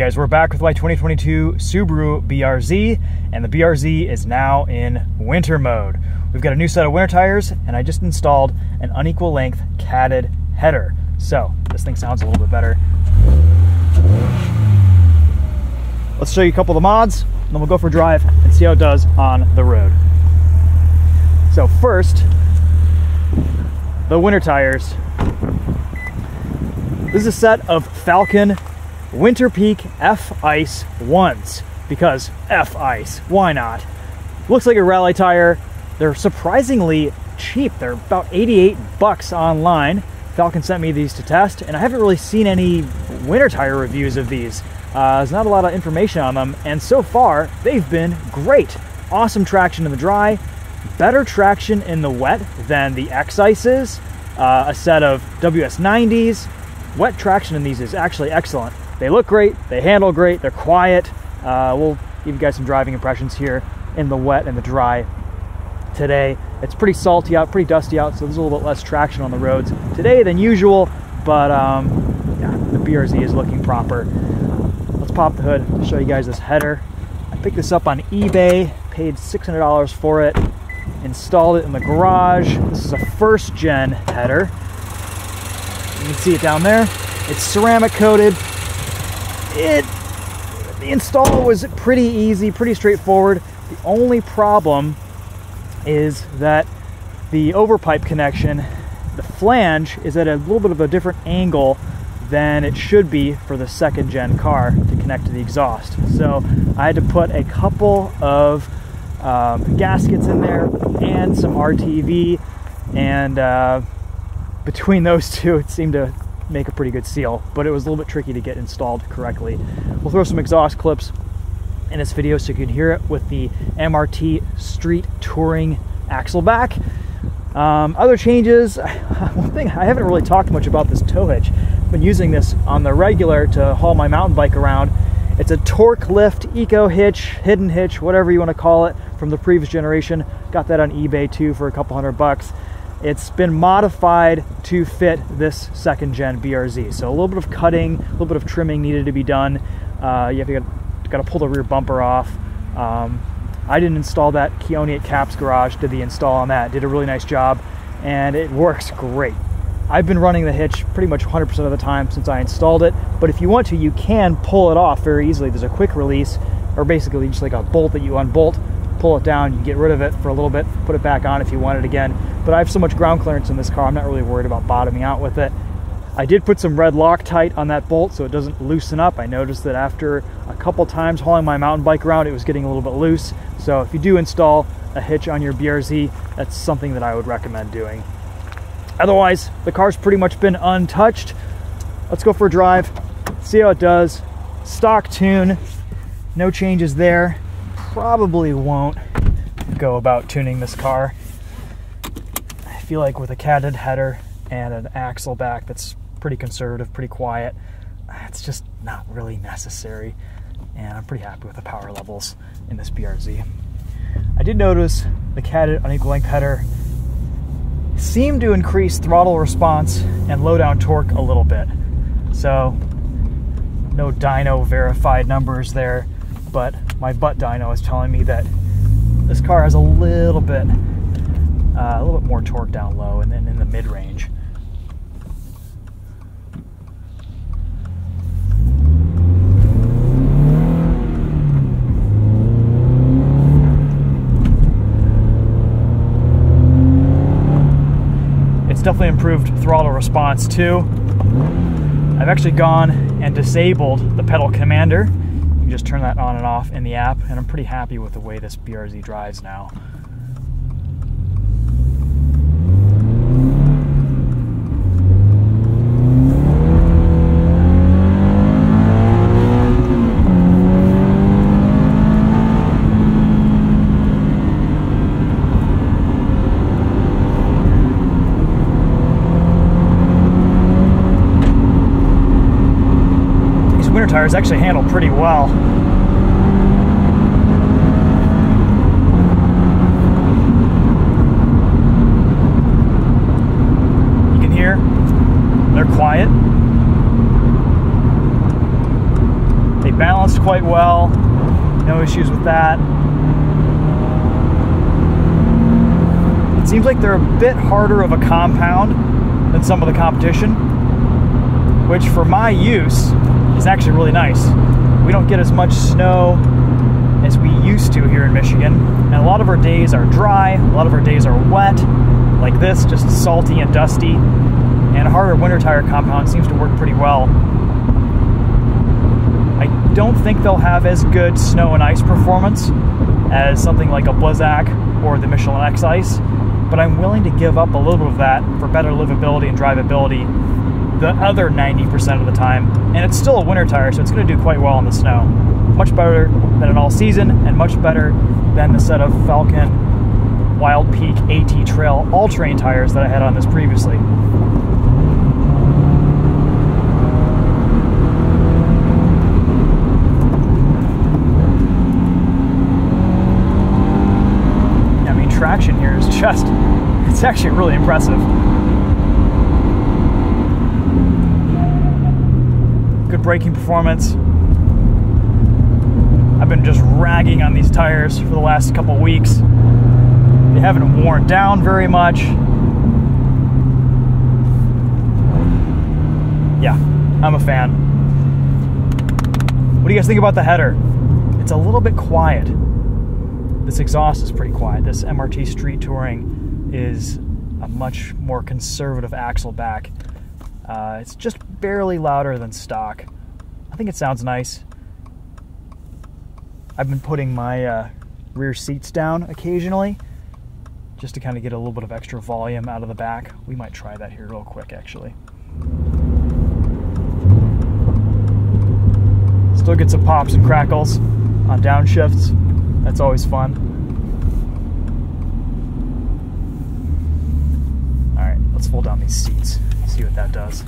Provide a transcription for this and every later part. guys, we're back with my 2022 Subaru BRZ, and the BRZ is now in winter mode. We've got a new set of winter tires, and I just installed an unequal length catted header. So this thing sounds a little bit better. Let's show you a couple of the mods, and then we'll go for a drive and see how it does on the road. So first, the winter tires. This is a set of Falken Winterpeak F-Ice 1s, because F-Ice, why not? Looks like a rally tire. They're surprisingly cheap. They're about 88 bucks online. Falken sent me these to test, and I haven't really seen any winter tire reviews of these. There's not a lot of information on them, and so far, they've been great. Awesome traction in the dry, better traction in the wet than the X-Ices, a set of WS90s. Wet traction in these is actually excellent. They look great, they handle great, they're quiet. We'll give you guys some driving impressions here in the wet and the dry today. It's pretty salty out, pretty dusty out, so there's a little bit less traction on the roads today than usual, but yeah, the BRZ is looking proper. Let's pop the hood to show you guys this header. I picked this up on eBay, paid $600 for it, installed it in the garage. This is a first gen header. You can see it down there. It's ceramic coated. The install was pretty easy, pretty straightforward. The only problem is that the overpipe connection, the flange, is at a little bit of a different angle than it should be for the second gen car to connect to the exhaust. So I had to put a couple of gaskets in there and some RTV, and between those two it seemed to make a pretty good seal, but it was a little bit tricky to get installed correctly. We'll throw some exhaust clips in this video so you can hear it with the MRT Street Touring axle back. Other changes, one thing, I haven't really talked much about this tow hitch. I've been using this on the regular to haul my mountain bike around. It's a Torklift eco hitch, hidden hitch, whatever you want to call it, from the previous generation. Got that on eBay too for a couple $100. It's been modified to fit this second gen BRZ. So a little bit of cutting, a little bit of trimming needed to be done. You have to gotta pull the rear bumper off. I didn't install that. Keone at Caps Garage did the install on that. Did a really nice job, and it works great. I've been running the hitch pretty much 100% of the time since I installed it, but if you want to, you can pull it off very easily. There's a quick release, or basically just like a bolt that you unbolt, pull it down, you get rid of it for a little bit, put it back on if you want it again. But I have so much ground clearance in this car, I'm not really worried about bottoming out with it. I did put some red Loctite on that bolt so it doesn't loosen up. I noticed that after a couple times hauling my mountain bike around, it was getting a little bit loose. So if you do install a hitch on your BRZ, that's something that I would recommend doing. Otherwise, the car's pretty much been untouched. Let's go for a drive, see how it does. Stock tune, no changes there. Probably won't go about tuning this car. I feel like with a catted header and an axle back that's pretty conservative, pretty quiet, it's just not really necessary, and I'm pretty happy with the power levels in this BRZ. I did notice the catted unequal length header seemed to increase throttle response and low down torque a little bit. So no dyno verified numbers there, but my butt dyno is telling me that this car has a little bit more torque down low and then in the mid-range. It's definitely improved throttle response too. I've actually gone and disabled the pedal commander. You can just turn that on and off in the app, and I'm pretty happy with the way this BRZ drives now. Tires actually handle pretty well. You can hear they're quiet. They balanced quite well, no issues with that. It seems like they're a bit harder of a compound than some of the competition, which for my use is actually really nice. We don't get as much snow as we used to here in Michigan, and a lot of our days are dry, a lot of our days are wet, like this, just salty and dusty, and a harder winter tire compound seems to work pretty well. I don't think they'll have as good snow and ice performance as something like a Blizzak or the Michelin X-Ice, but I'm willing to give up a little bit of that for better livability and drivability the other 90% of the time. And it's still a winter tire, so it's going to do quite well in the snow. Much better than an all-season, and much better than the set of Falken Wild Peak AT Trail all-terrain tires that I had on this previously. I mean, traction here is just, it's actually really impressive. Good braking performance. I've been just ragging on these tires for the last couple weeks. They haven't worn down very much. Yeah, I'm a fan. What do you guys think about the header? It's a little bit quiet. This exhaust is pretty quiet. This MRT Street Touring is a much more conservative axle back. It's just barely louder than stock. I think it sounds nice. I've been putting my rear seats down occasionally just to kind of get a little bit of extra volume out of the back. We might try that here real quick, actually. Still get some pops and crackles on downshifts. That's always fun. All right, let's fold down these seats. See what that does.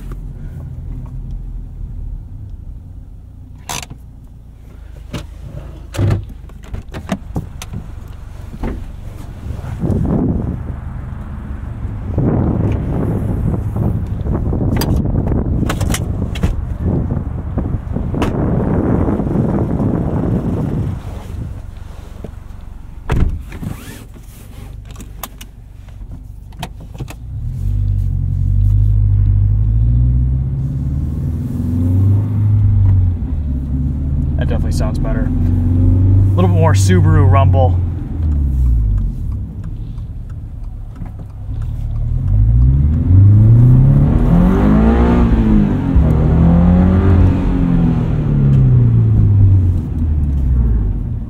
Sounds better. A little bit more Subaru rumble.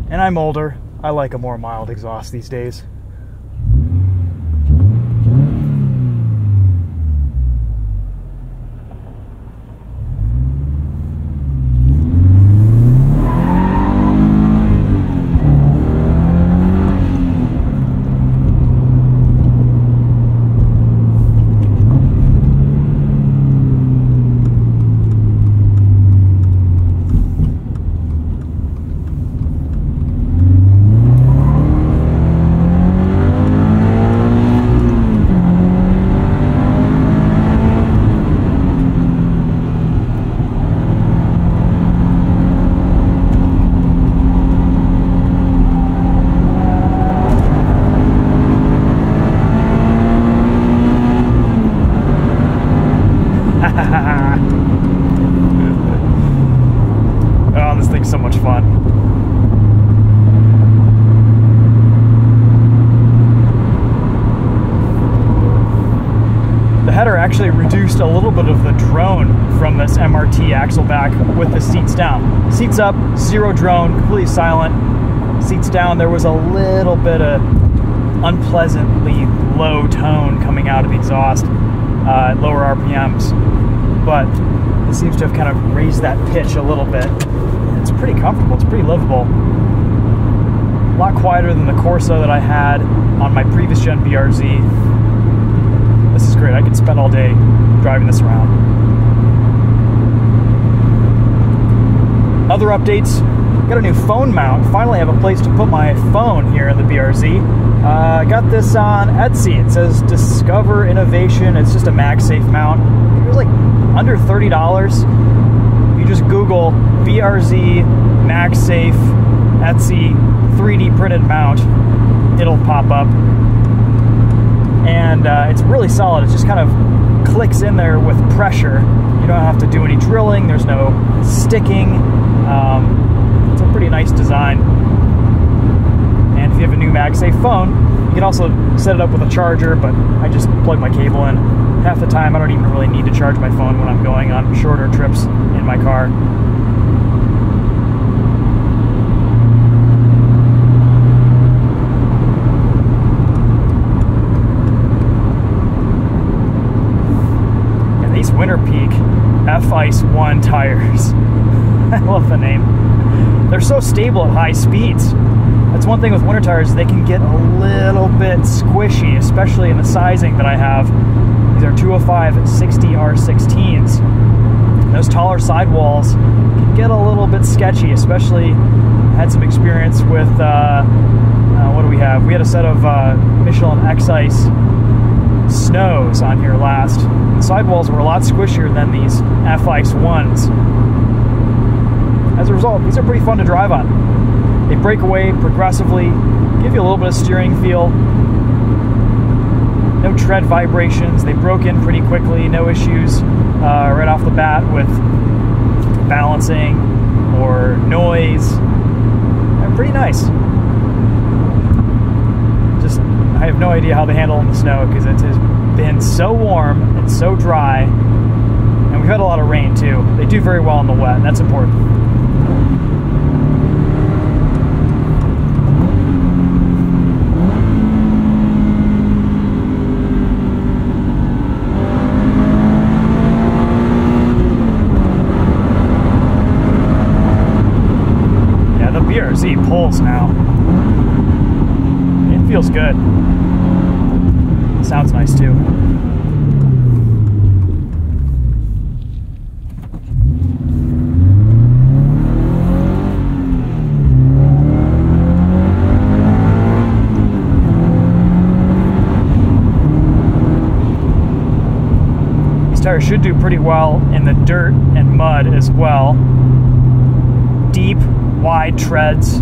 And I'm older. I like a more mild exhaust these days. Reduced a little bit of the drone from this MRT axle back with the seats down. Seats up, zero drone, completely silent. Seats down, there was a little bit of unpleasantly low tone coming out of the exhaust at lower RPMs, but it seems to have kind of raised that pitch a little bit. It's pretty comfortable, it's pretty livable. A lot quieter than the Corsa that I had on my previous gen BRZ. This is great. I could spend all day driving this around. Other updates. Got a new phone mount. Finally have a place to put my phone here in the BRZ. Got this on Etsy. It says Discover Innovation. It's just a MagSafe mount. It was like under $30. You just Google BRZ MagSafe, Etsy 3D printed mount, it'll pop up. And it's really solid. It just kind of clicks in there with pressure. You don't have to do any drilling. There's no sticking. It's a pretty nice design. And if you have a new MagSafe phone, you can also set it up with a charger, but I just plug my cable in. Half the time, I don't even really need to charge my phone when I'm going on shorter trips in my car. These Winterpeak F-Ice 1 tires. I love the name. They're so stable at high speeds. That's one thing with winter tires, they can get a little bit squishy, especially in the sizing that I have. These are 205 60R16s. Those taller sidewalls can get a little bit sketchy, especially had some experience with, what do we have? We had a set of Michelin X-Ice snows on here last. The sidewalls were a lot squishier than these F-Ice 1s. As a result, these are pretty fun to drive on. They break away progressively, give you a little bit of steering feel. No tread vibrations. They broke in pretty quickly, no issues right off the bat with balancing or noise. They're pretty nice. I have no idea how they handle in the snow because it has been so warm and so dry, and we've had a lot of rain too. They do very well in the wet, and that's important. Yeah, the BRZ pulls now. It feels good. Sounds nice too. These tires should do pretty well in the dirt and mud as well. Deep, wide treads.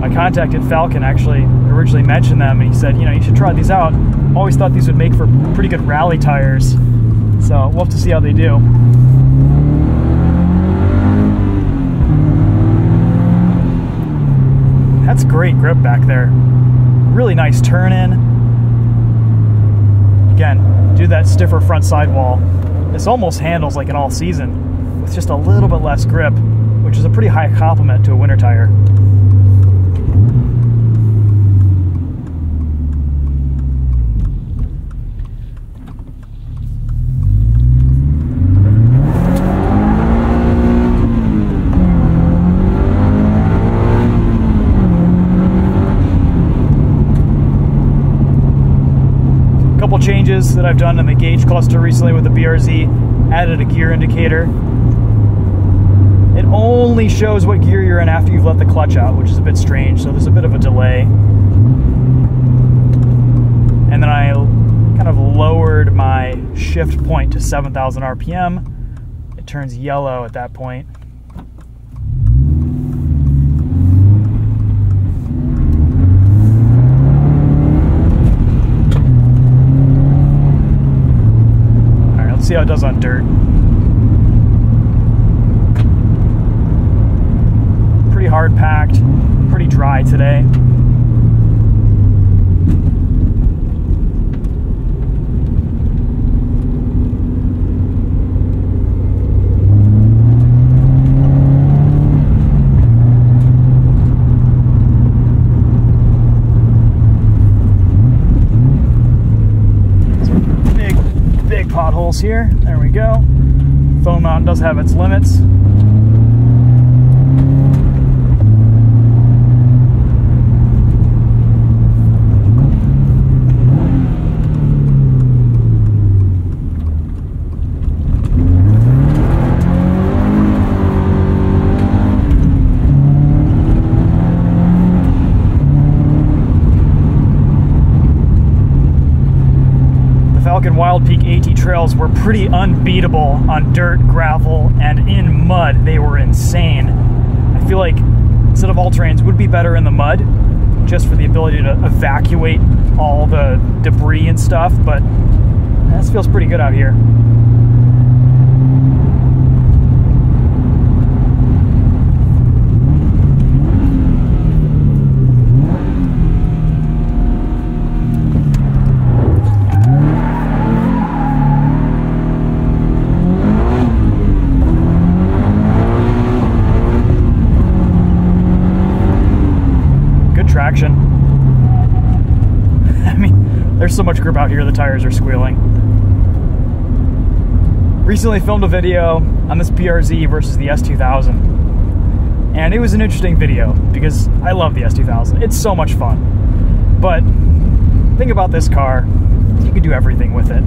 I contacted Falken, actually, originally mentioned them, and he said, you know, you should try these out. Always thought these would make for pretty good rally tires, so we'll have to see how they do. That's great grip back there. Really nice turn in. Again, do that stiffer front sidewall. This almost handles like an all-season with just a little bit less grip, which is a pretty high compliment to a winter tire. Changes that I've done in the gauge cluster recently with the BRZ, added a gear indicator. It only shows what gear you're in after you've let the clutch out, which is a bit strange, so there's a bit of a delay. And then I kind of lowered my shift point to 7,000 RPM. It turns yellow at that point. See how it does on dirt. Pretty hard packed, pretty dry today. Potholes here. There we go. Foam mountain does have its limits. Falken Wild Peak AT Trails were pretty unbeatable on dirt, gravel, and in mud. They were insane. I feel like instead of all terrains, would be better in the mud, just for the ability to evacuate all the debris and stuff, but this feels pretty good out here. I mean, there's so much grip out here, the tires are squealing. Recently filmed a video on this BRZ versus the S2000. And it was an interesting video because I love the S2000. It's so much fun. But think about this car, you can do everything with it.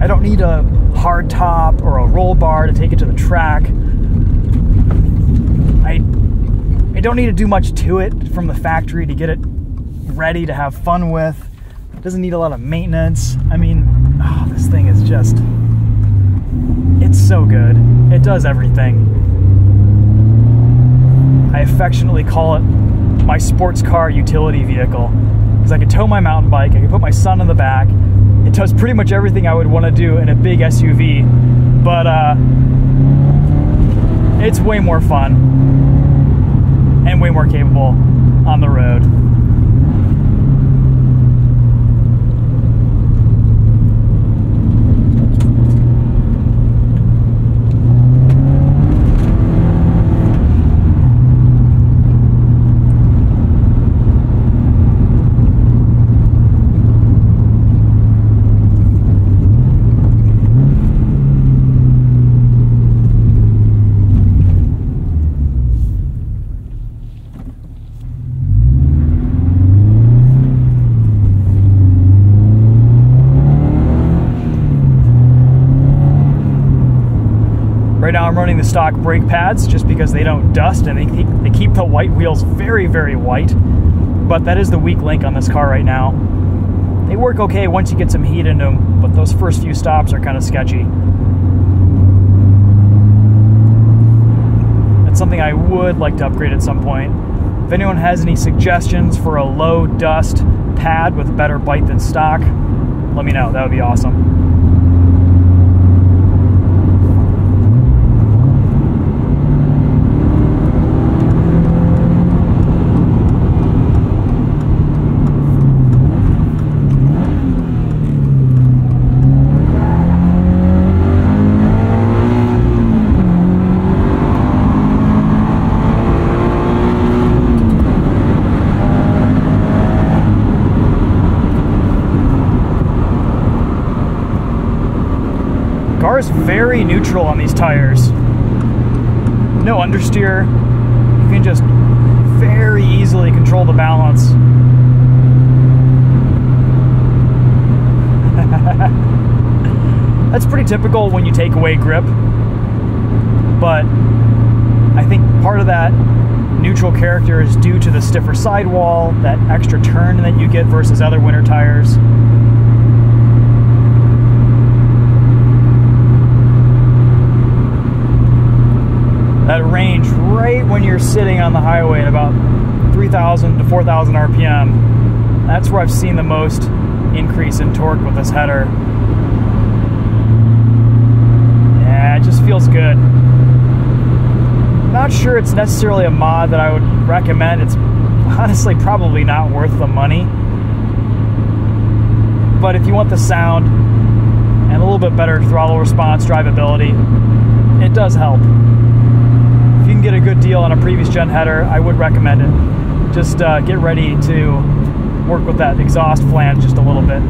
I don't need a hard top or a roll bar to take it to the track. I don't need to do much to it from the factory to get it ready to have fun with. It doesn't need a lot of maintenance. I mean, oh, this thing is just, it's so good. It does everything. I affectionately call it my sports car utility vehicle because I can tow my mountain bike, I can put my son in the back. It does pretty much everything I would want to do in a big SUV, but it's way more fun and way more capable on the road. Right now I'm running the stock brake pads just because they don't dust and they keep the white wheels very, very white. But that is the weak link on this car right now. They work okay once you get some heat into them, but those first few stops are kind of sketchy. That's something I would like to upgrade at some point. If anyone has any suggestions for a low dust pad with a better bite than stock, let me know, that would be awesome. Is very neutral on these tires. No understeer. You can just very easily control the balance. That's pretty typical when you take away grip, but I think part of that neutral character is due to the stiffer sidewall, that extra turn that you get versus other winter tires. That range right when you're sitting on the highway at about 3,000 to 4,000 RPM. That's where I've seen the most increase in torque with this header. Yeah, it just feels good. Not sure it's necessarily a mod that I would recommend. It's honestly probably not worth the money. But if you want the sound and a little bit better throttle response, drivability, it does help. If you can get a good deal on a previous gen header, I would recommend it. Just get ready to work with that exhaust flange just a little bit.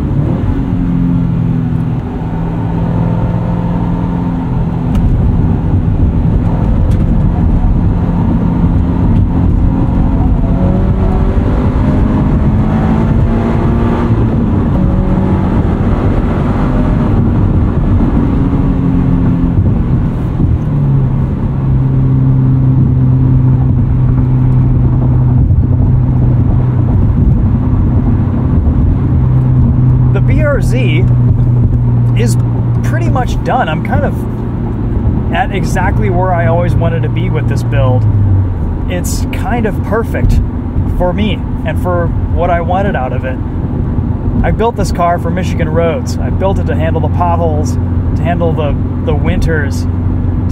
much done. I'm kind of at exactly where I always wanted to be with this build. It's kind of perfect for me and for what I wanted out of it. I built this car for Michigan roads. I built it to handle the potholes, to handle the winters,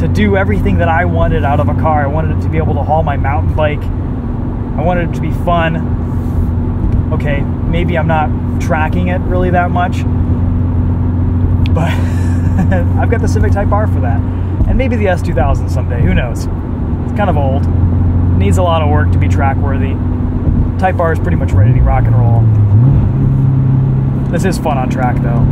to do everything that I wanted out of a car. I wanted it to be able to haul my mountain bike. I wanted it to be fun. Okay, maybe I'm not tracking it really that much, but I've got the Civic Type R for that. And maybe the S2000 someday, who knows? It's kind of old. It needs a lot of work to be track-worthy. Type R is pretty much ready to rock and roll. This is fun on track though.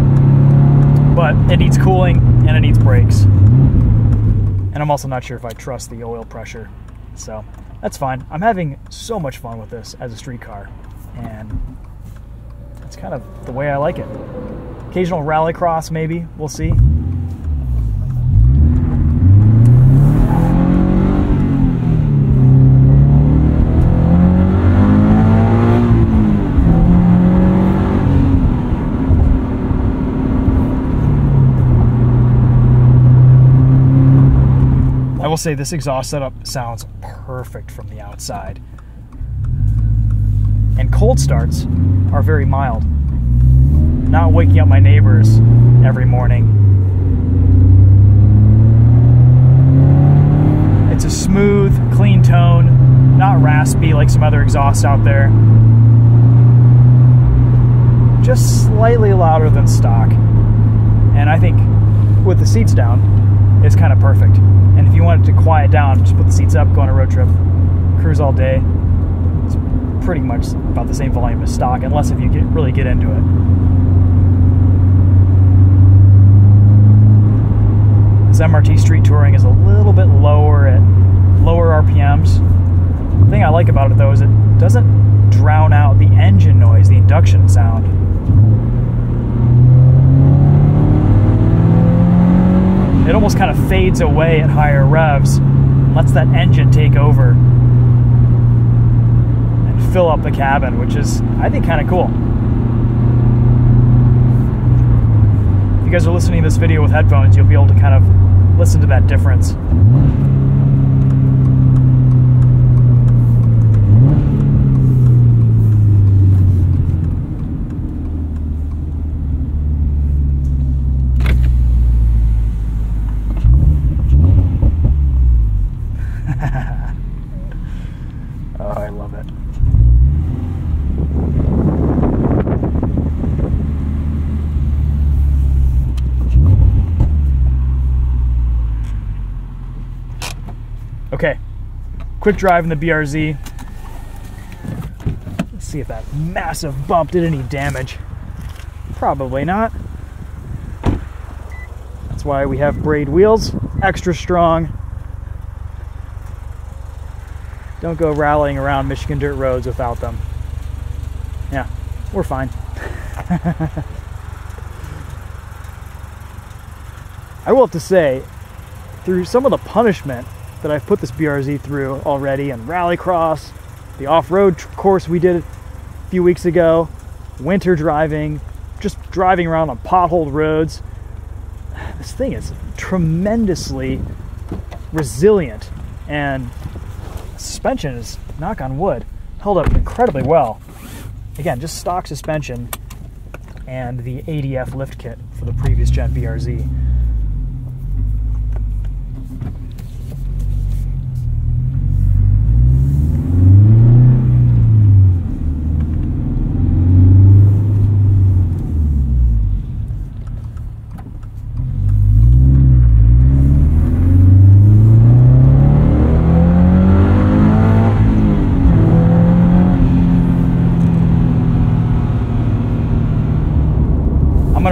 But it needs cooling and it needs brakes. And I'm also not sure if I trust the oil pressure, so that's fine. I'm having so much fun with this as a street car, and that's kind of the way I like it. Occasional rallycross, maybe, we'll see. I will say this exhaust setup sounds perfect from the outside. And cold starts are very mild. Not waking up my neighbors every morning. It's a smooth, clean tone, not raspy like some other exhausts out there. Just slightly louder than stock. And I think with the seats down, it's kind of perfect. And if you want it to quiet down, just put the seats up, go on a road trip, cruise all day. It's pretty much about the same volume as stock, unless if you really get into it. This MRT Street Touring is a little bit lower at lower RPMs. The thing I like about it, though, is it doesn't drown out the engine noise, the induction sound. It almost kind of fades away at higher revs, lets that engine take over and fill up the cabin, which is, I think, kind of cool. If you guys are listening to this video with headphones, you'll be able to kind of listen to that difference. Quick drive in the BRZ. Let's see if that massive bump did any damage. Probably not. That's why we have braid wheels, extra strong. Don't go rallying around Michigan dirt roads without them. Yeah, we're fine. I will have to say, through some of the punishment that I've put this BRZ through already, and rallycross, the off-road course we did a few weeks ago, winter driving, just driving around on potholed roads. This thing is tremendously resilient, and suspension is, knock on wood, held up incredibly well. Again, just stock suspension and the ADF lift kit for the previous gen BRZ.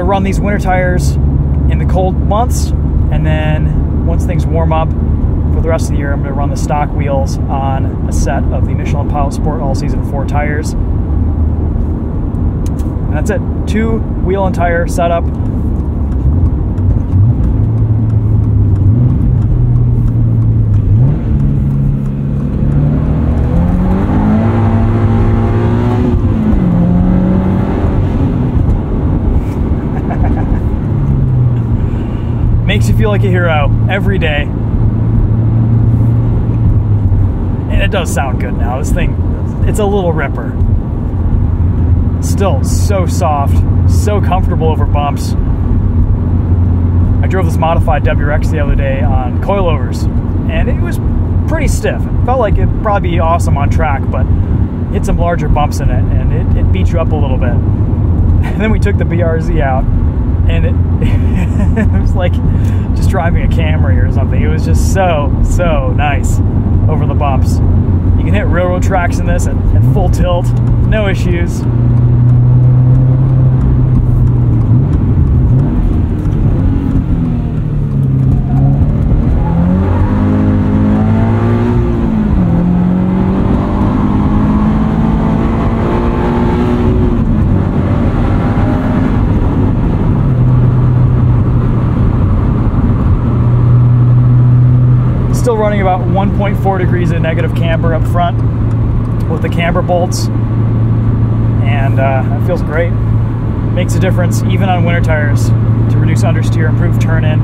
Run these winter tires in the cold months, and then once things warm up for the rest of the year, I'm going to run the stock wheels on a set of the Michelin Pilot Sport All-Season 4 tires. And that's it. 2 wheel and tire setup. feel like a hero every day. And it does sound good now. This thing, it's a little ripper. Still so soft, so comfortable over bumps. I drove this modified WRX the other day on coilovers, and it was pretty stiff. It felt like it'd probably be awesome on track, but hit some larger bumps in it, and it beat you up a little bit. And then we took the BRZ out, and it was like just driving a Camry or something. It was just so nice over the bumps. You can hit railroad tracks in this at full tilt, no issues. Still running about 1.4 degrees of negative camber up front with the camber bolts, and it feels great. Makes a difference even on winter tires to reduce understeer, improve turn in.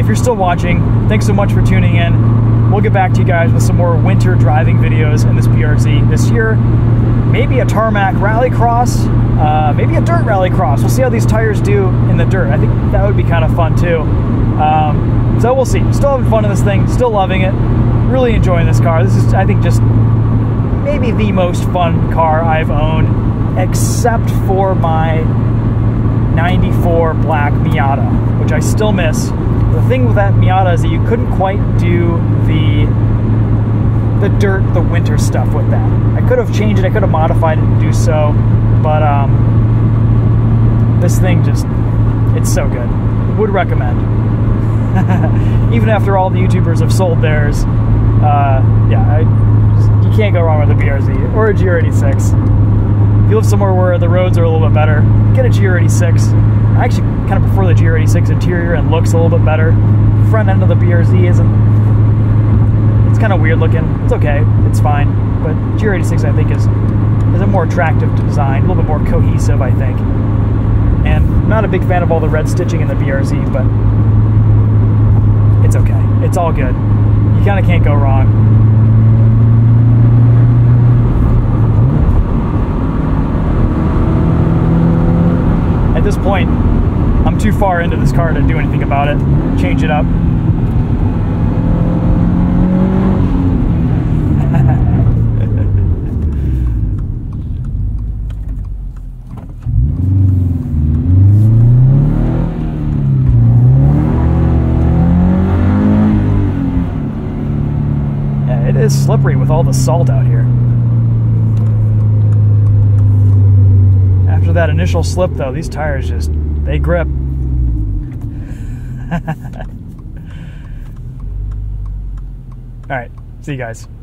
If you're still watching, thanks so much for tuning in. We'll get back to you guys with some more winter driving videos in this BRZ this year. Maybe a tarmac rallycross, maybe a dirt rallycross. We'll see how these tires do in the dirt. I think that would be kind of fun too. So we'll see. Still having fun in this thing, still loving it, really enjoying this car. This is, I think, just maybe the most fun car I've owned, except for my 94 black Miata, which I still miss. The thing with that Miata is that you couldn't quite do the dirt, the winter stuff with that. I could have changed it, I could have modified it to do so, but this thing just, it's so good. Would recommend. Even after all the YouTubers have sold theirs, you can't go wrong with a BRZ or a GR86. If you live somewhere where the roads are a little bit better, get a GR86. I actually kind of prefer the GR86 interior and looks a little bit better. The front end of the BRZ isn't, it's kind of weird looking. It's okay, it's fine. But GR86, I think, is a more attractive design, a little bit more cohesive, I think. And I'm not a big fan of all the red stitching in the BRZ, but it's okay. It's all good. You kind of can't go wrong. At this point, I'm too far into this car to do anything about it, change it up. It's slippery with all the salt out here. After that initial slip, though, these tires just, they grip. All right, see you guys.